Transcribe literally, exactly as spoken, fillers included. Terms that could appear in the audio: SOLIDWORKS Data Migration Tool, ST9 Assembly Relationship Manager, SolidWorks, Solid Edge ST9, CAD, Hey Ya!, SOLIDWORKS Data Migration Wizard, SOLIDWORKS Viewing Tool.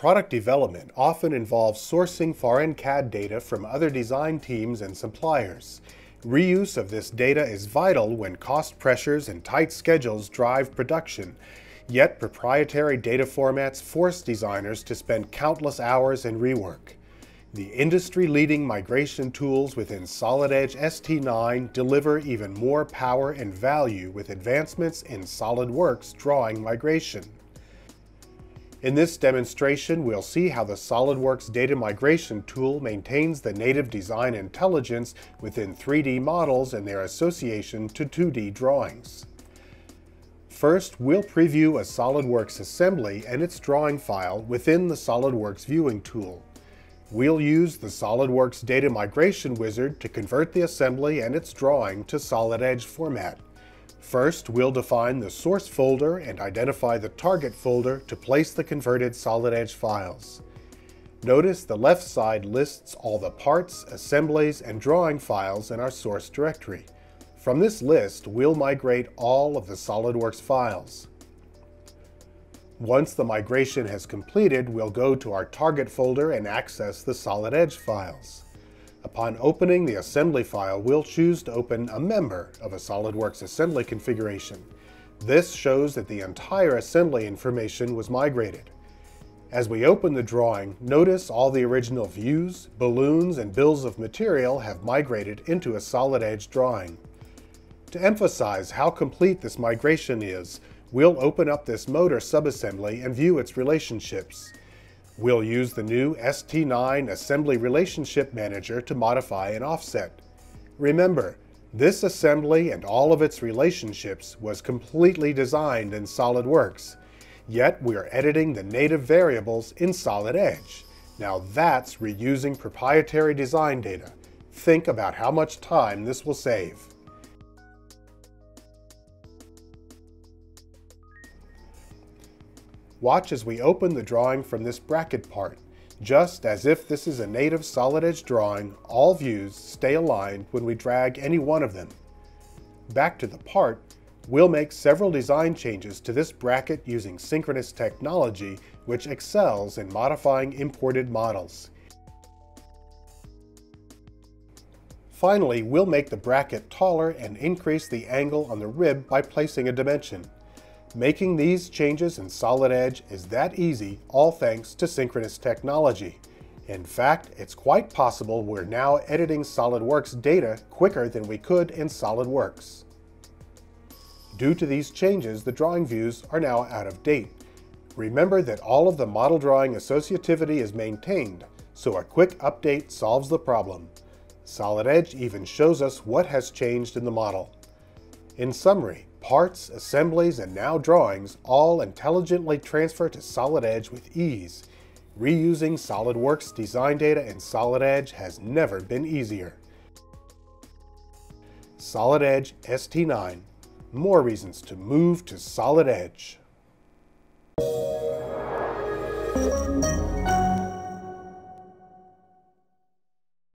Product development often involves sourcing foreign C A D data from other design teams and suppliers. Reuse of this data is vital when cost pressures and tight schedules drive production. Yet proprietary data formats force designers to spend countless hours in rework. The industry-leading migration tools within Solid Edge S T nine deliver even more power and value with advancements in SolidWorks drawing migration. In this demonstration, we'll see how the SolidWorks Data Migration Tool maintains the native design intelligence within three D models and their association to two D drawings. First, we'll preview a SolidWorks assembly and its drawing file within the SolidWorks Viewing Tool. We'll use the SolidWorks Data Migration Wizard to convert the assembly and its drawing to Solid Edge format. First, we'll define the source folder and identify the target folder to place the converted Solid Edge files. Notice the left side lists all the parts, assemblies, and drawing files in our source directory. From this list, we'll migrate all of the SolidWorks files. Once the migration has completed, we'll go to our target folder and access the Solid Edge files. Upon opening the assembly file, we'll choose to open a member of a SolidWorks assembly configuration. This shows that the entire assembly information was migrated. As we open the drawing, notice all the original views, balloons, and bills of material have migrated into a Solid Edge drawing. To emphasize how complete this migration is, we'll open up this motor subassembly and view its relationships. We'll use the new S T nine Assembly Relationship Manager to modify an offset. Remember, this assembly and all of its relationships was completely designed in SolidWorks, yet we are editing the native variables in Solid Edge. Now that's reusing proprietary design data. Think about how much time this will save. Watch as we open the drawing from this bracket part. Just as if this is a native Solid Edge drawing, all views stay aligned when we drag any one of them. Back to the part, we'll make several design changes to this bracket using Synchronous Technology, which excels in modifying imported models. Finally, we'll make the bracket taller and increase the angle on the rib by placing a dimension. Making these changes in Solid Edge is that easy, all thanks to Synchronous Technology. In fact, it's quite possible we're now editing SolidWorks data quicker than we could in SolidWorks. Due to these changes, the drawing views are now out of date. Remember that all of the model drawing associativity is maintained, so a quick update solves the problem. Solid Edge even shows us what has changed in the model. In summary, parts, assemblies, and now drawings all intelligently transfer to Solid Edge with ease. Reusing SolidWorks design data in Solid Edge has never been easier. Solid Edge S T nine. More reasons to move to Solid Edge.